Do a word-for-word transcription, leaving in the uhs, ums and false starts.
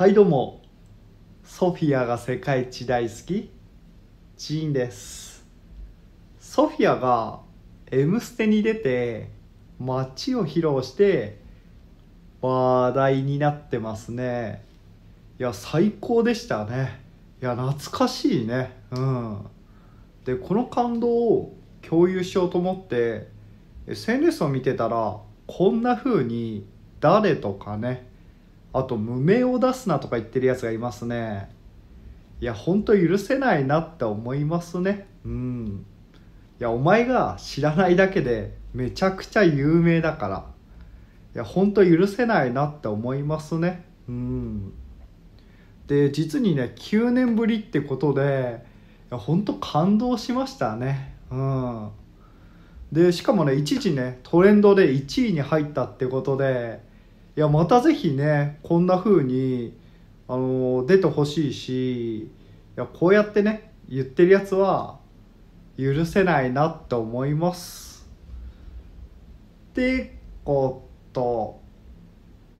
はいどうも、ソフィアが世界一大好きジーンです。ソフィアが「Mステ」に出て街を披露して話題になってますね。いや最高でしたね。いや懐かしいね。うんでこの感動を共有しようと思って エスエヌエス を見てたら、こんな風に誰とかね、あと無名を出すなとか言ってるやつがいますね。いやほんと許せないなって思いますね。うんいやお前が知らないだけでめちゃくちゃ有名だから、いやほんと許せないなって思いますね。うんで実にねきゅうねんぶりってことで、いやほんと感動しましたね。うんでしかもね一時ねトレンドでいちいに入ったってことで、いやまたぜひねこんな風にあの出てほしいし、いやこうやってね言ってるやつは許せないなって思いますってこと。